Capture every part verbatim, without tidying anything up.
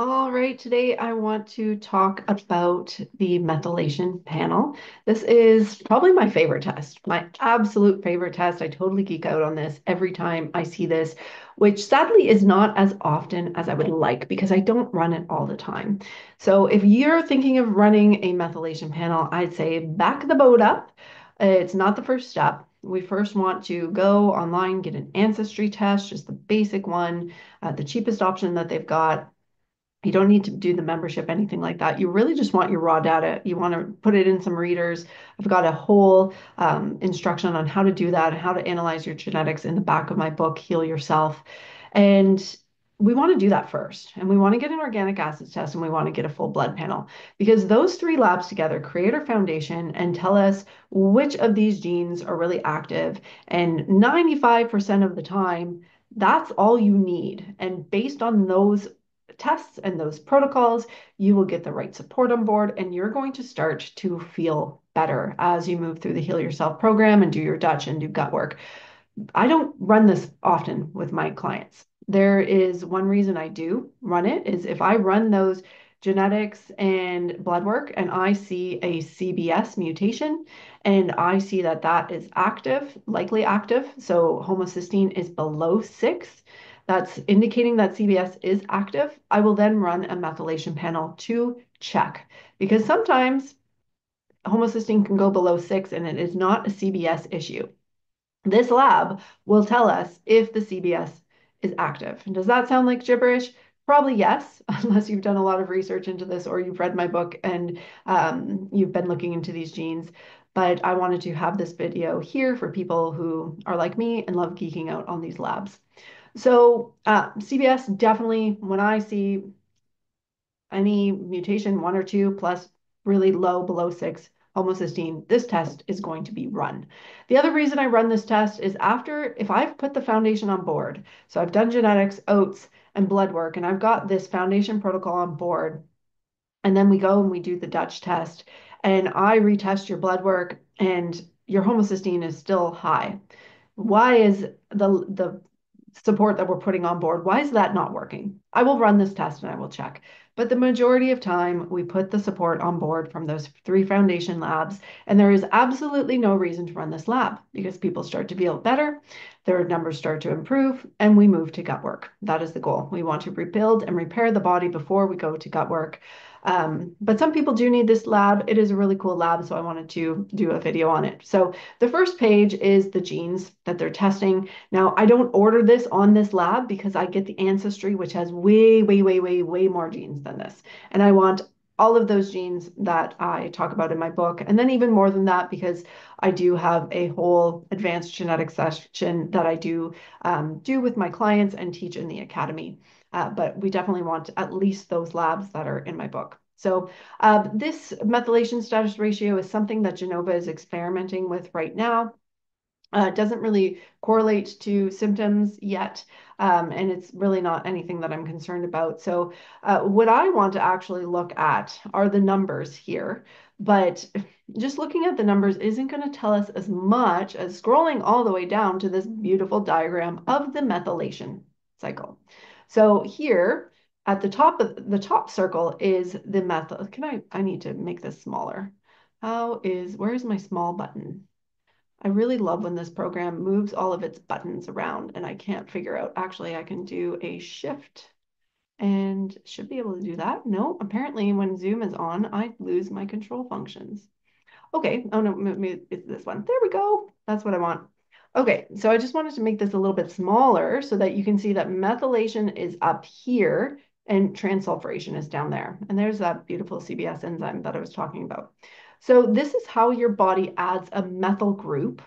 All right, today I want to talk about the methylation panel. This is probably my favorite test, my absolute favorite test. I totally geek out on this every time I see this, which sadly is not as often as I would like because I don't run it all the time. So if you're thinking of running a methylation panel, I'd say back the boat up. It's not the first step. We first want to go online, get an ancestry test, just the basic one, uh, the cheapest option that they've got. You don't need to do the membership, anything like that. You really just want your raw data. You want to put it in some readers. I've got a whole um, instruction on how to do that and how to analyze your genetics in the back of my book, Heal Yourself. And we want to do that first. And we want to get an organic acids test and we want to get a full blood panel because those three labs together create our foundation and tell us which of these genes are really active. And ninety-five percent of the time, that's all you need. And based on those tests and those protocols, you will get the right support on board and you're going to start to feel better as you move through the Heal Yourself program and do your Dutch and do gut work. I don't run this often with my clients. There is one reason I do run it is if I run those genetics and blood work and I see a C B S mutation and I see that that is active, likely active. So homocysteine is below six. That's indicating that C B S is active. I will then run a methylation panel to check because sometimes homocysteine can go below six and it is not a C B S issue. This lab will tell us if the C B S is active. And does that sound like gibberish? Probably yes, unless you've done a lot of research into this or you've read my book and um, you've been looking into these genes. But I wanted to have this video here for people who are like me and love geeking out on these labs. So uh, C B S definitely, when I see any mutation, one or two, plus really low, below six homocysteine, this test is going to be run. The other reason I run this test is after, if I've put the foundation on board, so I've done genetics, oats, and blood work, and I've got this foundation protocol on board, and then we go and we do the Dutch test, and I retest your blood work, and your homocysteine is still high. Why is the the support that we're putting on board, why is that not working? I will run this test and I will check. But the majority of time, we put the support on board from those three foundation labs, and there is absolutely no reason to run this lab because people start to feel better, their numbers start to improve, and we move to gut work. That is the goal. We want to rebuild and repair the body before we go to gut work. Um, but some people do need this lab. It is a really cool lab, so I wanted to do a video on it. So the first page is the genes that they're testing. Now, I don't order this on this lab because I get the ancestry, which has way, way, way, way, way more genes than this. And I want all of those genes that I talk about in my book. And then even more than that, because I do have a whole advanced genetics section that I do um, do with my clients and teach in the academy. Uh, but we definitely want at least those labs that are in my book. So uh, this methylation status ratio is something that Genova is experimenting with right now. Uh, it doesn't really correlate to symptoms yet, um, and it's really not anything that I'm concerned about. So uh, what I want to actually look at are the numbers here, but just looking at the numbers isn't going to tell us as much as scrolling all the way down to this beautiful diagram of the methylation cycle. So here at the top of the top circle is the methyl. Can I, I need to make this smaller. How is, where is my small button? I really love when this program moves all of its buttons around and I can't figure out, actually I can do a shift and should be able to do that. No, apparently when Zoom is on, I lose my control functions. Okay, oh no, maybe it's this one. There we go, that's what I want. Okay, so I just wanted to make this a little bit smaller so that you can see that methylation is up here and transsulfuration is down there. And there's that beautiful C B S enzyme that I was talking about. So this is how your body adds a methyl group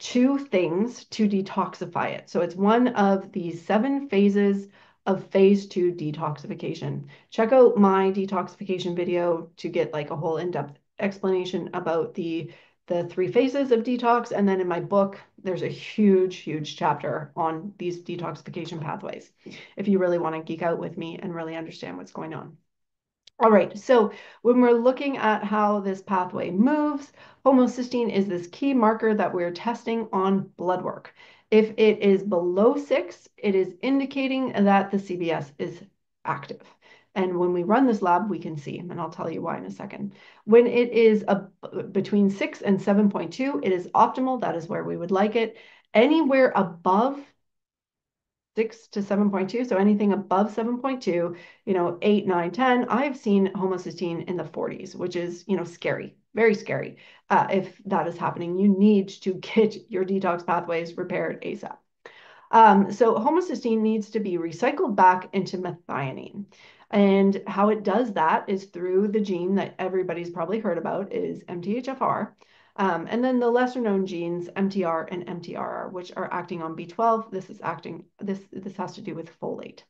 to things to detoxify it. So it's one of the seven phases of phase two detoxification. Check out my detoxification video to get like a whole in-depth explanation about the, the three phases of detox. And then in my book, there's a huge, huge chapter on these detoxification pathways, if you really want to geek out with me and really understand what's going on. All right, so when we're looking at how this pathway moves, homocysteine is this key marker that we're testing on blood work. If it is below six, it is indicating that the C B S is active. And when we run this lab, we can see, and I'll tell you why in a second. When it is a, between six and seven point two, it is optimal. That is where we would like it. Anywhere above six to seven point two, so anything above seven point two, you know, eight, nine, ten, I've seen homocysteine in the forties, which is, you know, scary, very scary. Uh, if that is happening, you need to get your detox pathways repaired ASAP. Um, so homocysteine needs to be recycled back into methionine. And how it does that is through the gene that everybody's probably heard about is M T H F R. Um, and then the lesser known genes, M T R and M T R R, which are acting on B twelve. This is acting, this, this has to do with folate.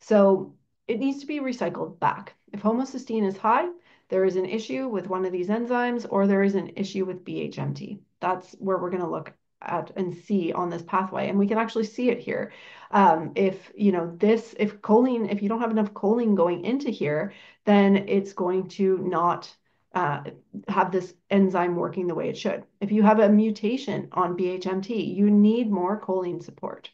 So it needs to be recycled back. If homocysteine is high, there is an issue with one of these enzymes, or there is an issue with B H M T. That's where we're going to look at and see on this pathway. And we can actually see it here. Um, if, you know, this, if choline, if you don't have enough choline going into here, then it's going to not Uh, have this enzyme working the way it should. If you have a mutation on B H M T, you need more choline support.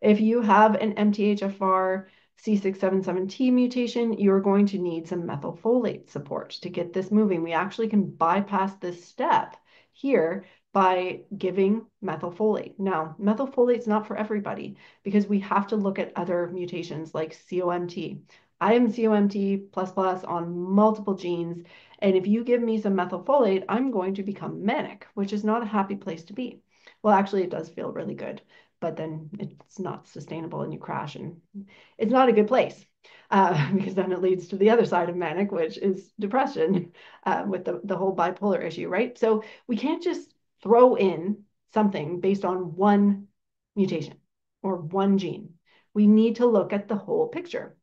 If you have an M T H F R C six seventy-seven T mutation, you're going to need some methylfolate support to get this moving. We actually can bypass this step here by giving methylfolate. Now, methylfolate is not for everybody because we have to look at other mutations like C O M T. I am C O M T plus plus on multiple genes. And if you give me some methylfolate, I'm going to become manic, which is not a happy place to be. Well, actually, it does feel really good, but then it's not sustainable and you crash and it's not a good place uh, because then it leads to the other side of manic, which is depression uh, with the, the whole bipolar issue, right? So we can't just throw in something based on one mutation or one gene. We need to look at the whole picture.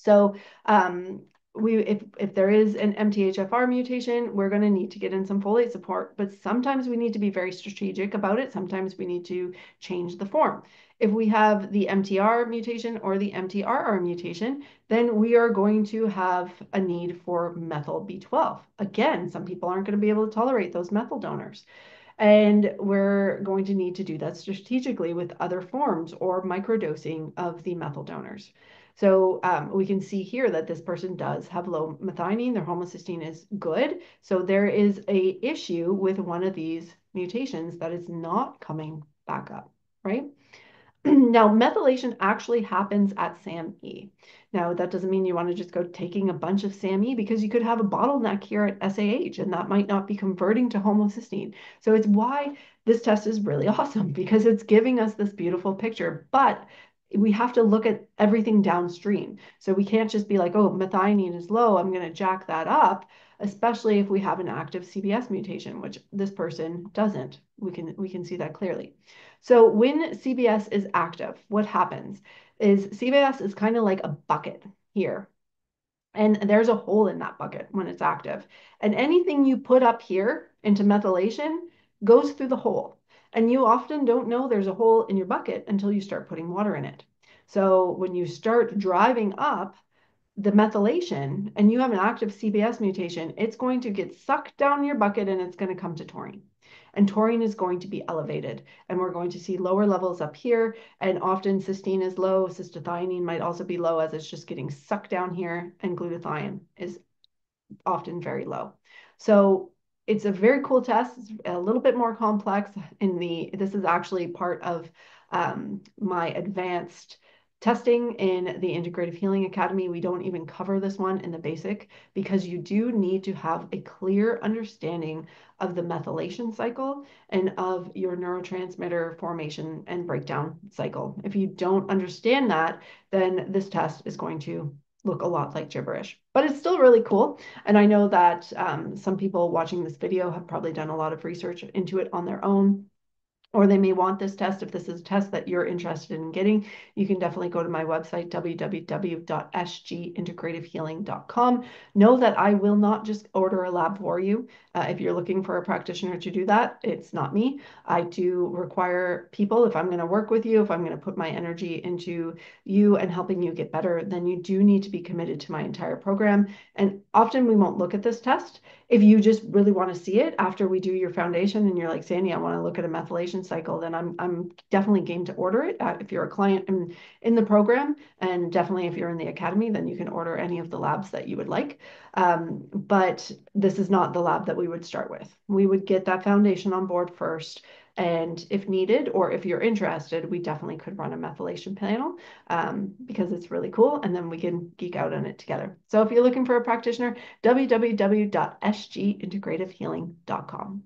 So um, we, if, if there is an M T H F R mutation, we're going to need to get in some folate support, but sometimes we need to be very strategic about it. Sometimes we need to change the form. If we have the M T R mutation or the M T R R mutation, then we are going to have a need for methyl B twelve. Again, some people aren't going to be able to tolerate those methyl donors. And we're going to need to do that strategically with other forms or microdosing of the methyl donors. So um, we can see here that this person does have low methionine, their homocysteine is good. So there is a issue with one of these mutations that is not coming back up, right? Now, methylation actually happens at SAMe. Now, that doesn't mean you want to just go taking a bunch of SAMe because you could have a bottleneck here at S A H, and that might not be converting to homocysteine. So it's why this test is really awesome, because it's giving us this beautiful picture. But we have to look at everything downstream. So we can't just be like, oh, methionine is low, I'm going to jack that up, especially if we have an active C B S mutation, which this person doesn't. We can, we can see that clearly. So when C B S is active, what happens is C B S is kind of like a bucket here. And there's a hole in that bucket when it's active. And anything you put up here into methylation goes through the hole. And you often don't know there's a hole in your bucket until you start putting water in it. So when you start driving up the methylation and you have an active C B S mutation, it's going to get sucked down your bucket and it's going to come to taurine. And taurine is going to be elevated. And we're going to see lower levels up here. And often cysteine is low. Cystathionine might also be low as it's just getting sucked down here. And glutathione is often very low. So it's a very cool test. It's a little bit more complex in the, this is actually part of um, my advanced testing in the Integrative Healing Academy. We don't even cover this one in the basic because you do need to have a clear understanding of the methylation cycle and of your neurotransmitter formation and breakdown cycle. If you don't understand that, then this test is going to look a lot like gibberish, but it's still really cool. And I know that um, some people watching this video have probably done a lot of research into it on their own, or they may want this test. If this is a test that you're interested in getting, you can definitely go to my website, w w w dot s g integrative healing dot com. Know that I will not just order a lab for you. Uh, if you're looking for a practitioner to do that, it's not me. I do require people, if I'm going to work with you, if I'm going to put my energy into you and helping you get better, then you do need to be committed to my entire program. And often we won't look at this test. If you just really want to see it after we do your foundation and you're like, Sandy, I want to look at a methylation menstruation cycle, then I'm I'm definitely game to order it. Uh, if you're a client in, in the program, and definitely if you're in the academy, then you can order any of the labs that you would like. Um, but this is not the lab that we would start with. We would get that foundation on board first. And if needed, or if you're interested, we definitely could run a methylation panel um, because it's really cool. And then we can geek out on it together. So if you're looking for a practitioner, w w w dot s g integrative healing dot com.